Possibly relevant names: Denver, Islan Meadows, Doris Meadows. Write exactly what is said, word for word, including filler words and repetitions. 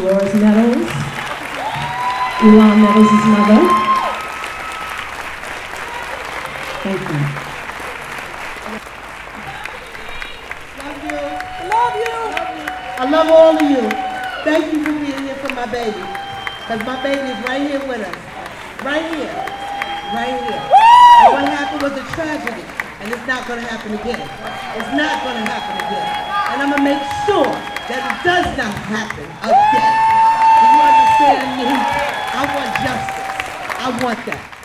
Doris Meadows, Islan Meadows' mother. Thank you. Love you. Love you. Love you. I love all of you. Thank you for being here for my baby. Because my baby is right here with us. Right here. Right here. And what happened was a tragedy. And it's not going to happen again. It's not going to happen again. And I'm going to make sure that it does not happen again. Do you understand me? I want justice. I want that.